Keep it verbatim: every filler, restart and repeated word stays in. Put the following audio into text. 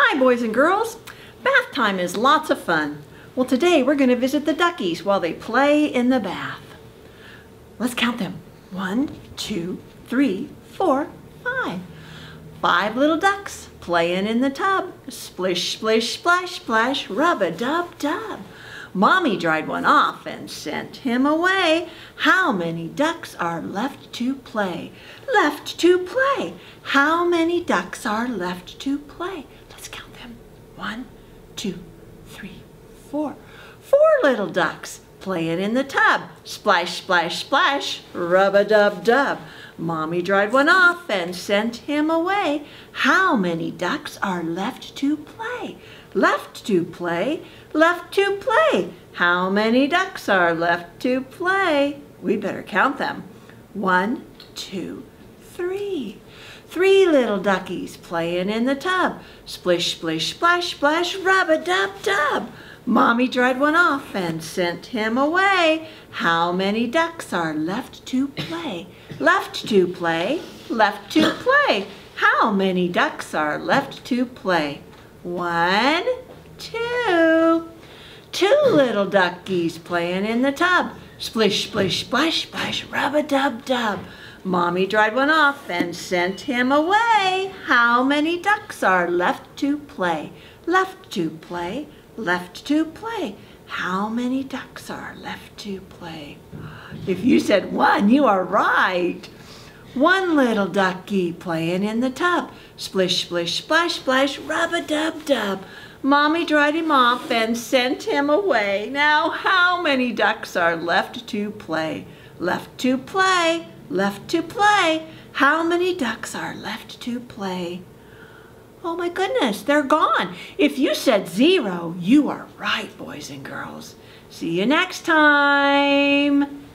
Hi boys and girls, bath time is lots of fun. Well, today we're going to visit the duckies while they play in the bath. Let's count them. One, two, three, four, five. Five little ducks playing in the tub. Splish, splish, splash, splash, rub-a-dub-dub. Mommy dried one off and sent him away. How many ducks are left to play? Left to play. How many ducks are left to play? Let's count them. One, two, three, four. Four little ducks playing in the tub. Splash, splash, splash, rub-a-dub-dub. Mommy dried one off and sent him away. How many ducks are left to play? Left to play, left to play. How many ducks are left to play? We better count them. One, two, three. Three little duckies playing in the tub. Splish, splish, splash, splash, rub-a-dub-dub. Mommy dried one off and sent him away. How many ducks are left to play? Left to play, left to play. How many ducks are left to play? One, two. Two little duckies playing in the tub. Splish, splish, splash, splash, rub-a-dub-dub. Mommy dried one off and sent him away. How many ducks are left to play? Left to play, left to play. How many ducks are left to play? If you said one, you are right. One little ducky playing in the tub. Splish, splish, splash, splash, rub-a-dub-dub. Mommy dried him off and sent him away. Now, how many ducks are left to play? Left to play, left to play. How many ducks are left to play? Oh my goodness, they're gone. If you said zero, you are right, boys and girls. See you next time.